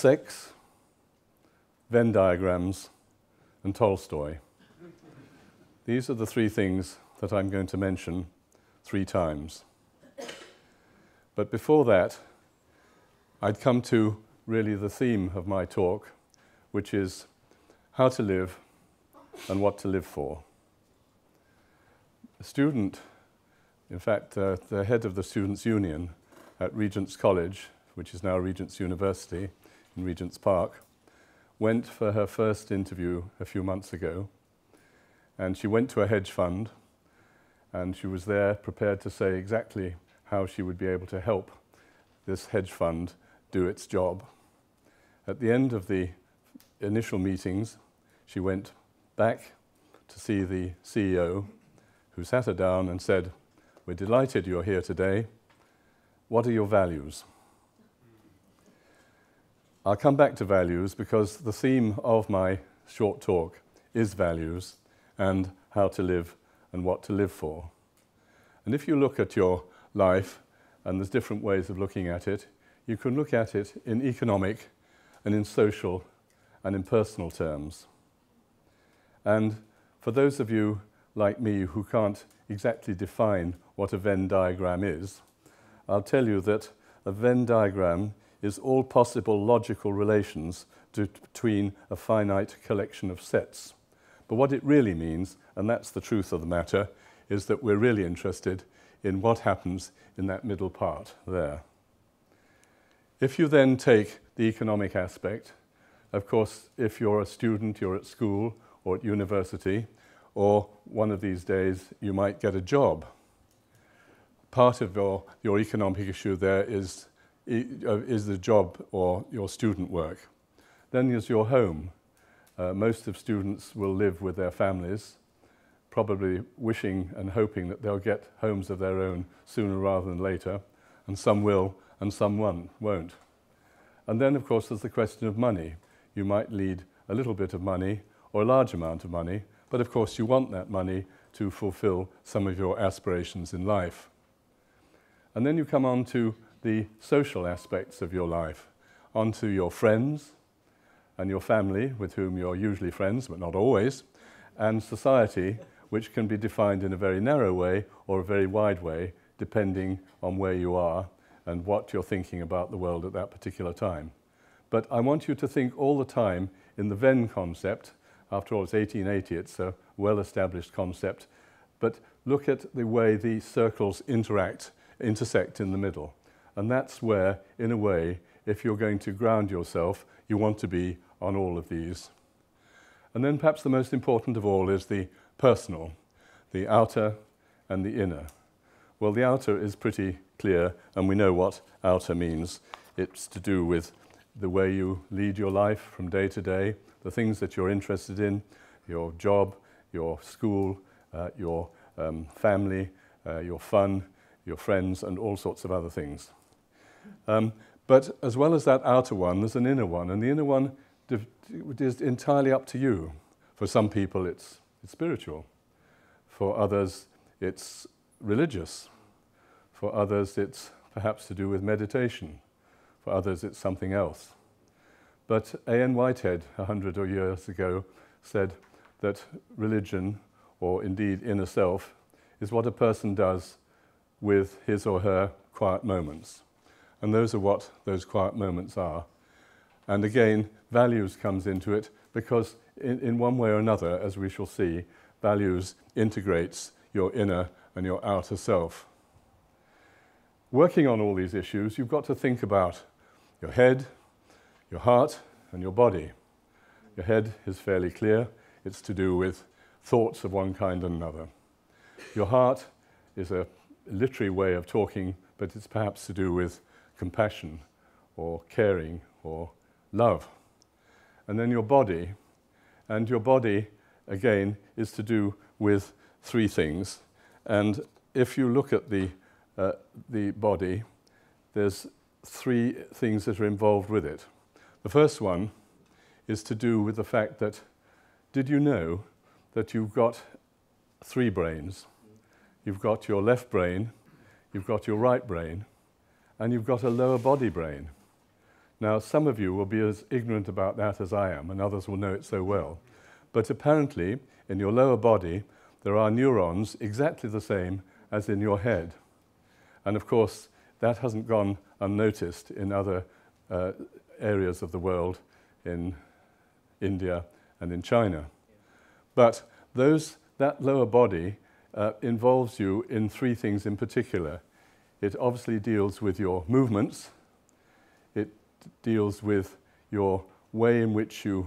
sex, Venn diagrams, and Tolstoy. These are the three things that I'm going to mention 3 times. But before that, I'd come to really the theme of my talk, which is how to live and what to live for. A student, in fact, the head of the Students' Union at Regent's College, which is now Regent's University in Regent's Park, went for her first interview a few months ago, and she went to a hedge fund, and she was there prepared to say exactly how she would be able to help this hedge fund do its job. At the end of the initial meetings, she went back to see the CEO, who sat her down and said, "We're delighted you're here today. What are your values?" I'll come back to values because the theme of my short talk is values and how to live and what to live for. And if you look at your life, and there's different ways of looking at it, you can look at it in economic and in social and in personal terms. And for those of you like me who can't exactly define what a Venn diagram is, I'll tell you that a Venn diagram is all possible logical relations between a finite collection of sets. But what it really means, and that's the truth of the matter, is that we're really interested in what happens in that middle part there. If you then take the economic aspect, of course, if you're a student, you're at school or at university, or one of these days you might get a job. Part of your economic issue there is the job or your student work. Then there's your home. Most of students will live with their families, probably wishing and hoping that they'll get homes of their own sooner rather than later, and some will and some won't. And then, of course, there's the question of money. You might lead a little bit of money or a large amount of money, but of course you want that money to fulfill some of your aspirations in life. And then you come on to the social aspects of your life, onto your friends and your family, with whom you're usually friends, but not always, and society, which can be defined in a very narrow way or a very wide way, depending on where you are and what you're thinking about the world at that particular time. But I want you to think all the time in the Venn concept. After all, it's 1880, it's a well-established concept, but look at the way the circles intersect in the middle. And that's where, in a way, if you're going to ground yourself, you want to be on all of these. And then perhaps the most important of all is the personal, the outer and the inner. Well, the outer is pretty clear, and we know what outer means. It's to do with the way you lead your life from day to day, the things that you're interested in, your job, your school, your family, your fun, your friends, and all sorts of other things. But as well as that outer one, there's an inner one, and the inner one is entirely up to you. For some people, it's spiritual. For others, it's religious. For others, it's perhaps to do with meditation. For others, it's something else. But A.N. Whitehead, 100 years ago, said that religion, or indeed inner self, is what a person does with his or her quiet moments. And those are what those quiet moments are. And again, values comes into it, because in one way or another, as we shall see, values integrates your inner and your outer self. Working on all these issues, you've got to think about your head, your heart and your body. Your head is fairly clear. It's to do with thoughts of one kind and another. Your heart is a literary way of talking, but it's perhaps to do with compassion or caring or love. And then your body. And your body, again, is to do with 3 things. And if you look at the body, there's 3 things that are involved with it. The first one is to do with the fact that, did you know that you've got 3 brains? You've got your left brain, you've got your right brain, and you've got a lower body brain. Now, some of you will be as ignorant about that as I am, and others will know it so well. But apparently, in your lower body, there are neurons exactly the same as in your head. And of course, that hasn't gone unnoticed in other areas of the world, in India and in China. But that lower body involves you in three things in particular. It obviously deals with your movements, it deals with your way in which you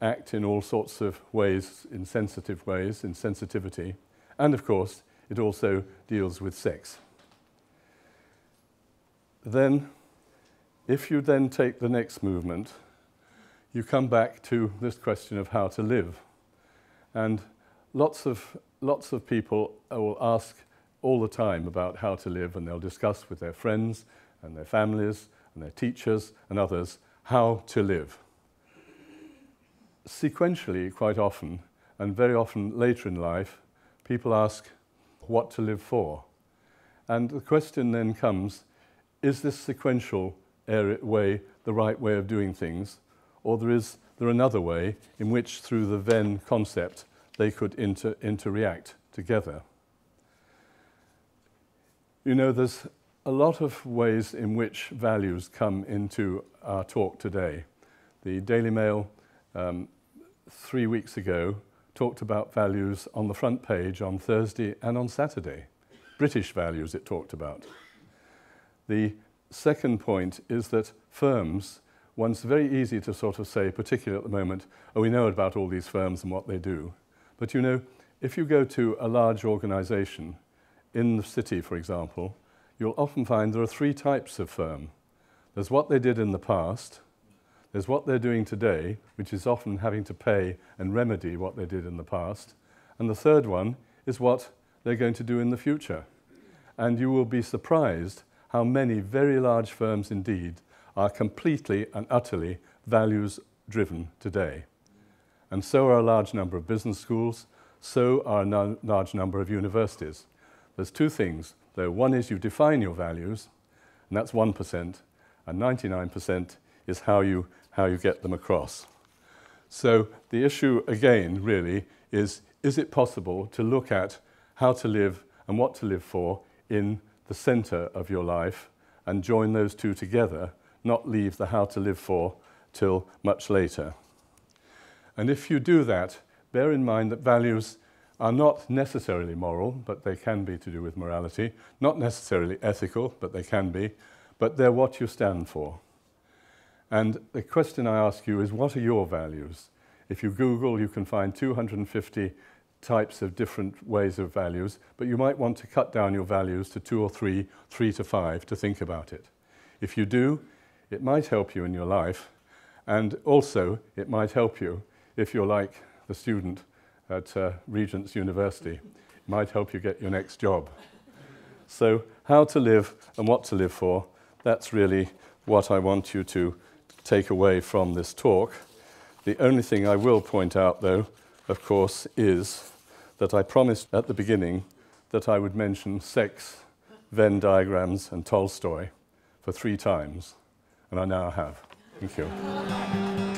act in all sorts of ways, in sensitive ways, in sensitivity, and of course it also deals with sex. Then, if you then take the next movement, you come back to this question of how to live. And lots of people will ask all the time about how to live, and they'll discuss with their friends and their families and their teachers and others how to live. Sequentially, quite often, and very often later in life, people ask what to live for. And the question then comes, is this sequential way the right way of doing things, or is there another way in which, through the Venn concept, they could interact together? You know, there's a lot of ways in which values come into our talk today. The Daily Mail 3 weeks ago talked about values on the front page on Thursday and on Saturday. British values it talked about. The second point is that firms, one's very easy to sort of say, particularly at the moment, oh, we know about all these firms and what they do. But you know, if you go to a large organization in the city, for example, you'll often find there are three types of firm. There's what they did in the past, there's what they're doing today, which is often having to pay and remedy what they did in the past, and the third one is what they're going to do in the future. And you will be surprised how many very large firms indeed are completely and utterly values-driven today. And so are a large number of business schools, so are a large number of universities. There's two things, though. One is you define your values, and that's 1%, and 99% is how you get them across. So the issue, again, really, is it possible to look at how to live and what to live for in the center of your life and join those two together, not leave the how to live for till much later. And if you do that, bear in mind that values are not necessarily moral, but they can be to do with morality, not necessarily ethical, but they can be, but they're what you stand for. And the question I ask you is, what are your values? If you Google, you can find 250 types of different ways of values, but you might want to cut down your values to 2 or 3, 3 to 5 to think about it. If you do, it might help you in your life, and also it might help you if you're like the student at Regent's University. It might help you get your next job. So how to live and what to live for, that's really what I want you to take away from this talk. The only thing I will point out, though, of course, is that I promised at the beginning that I would mention sex, Venn diagrams and Tolstoy for 3 times, and I now have. Thank you.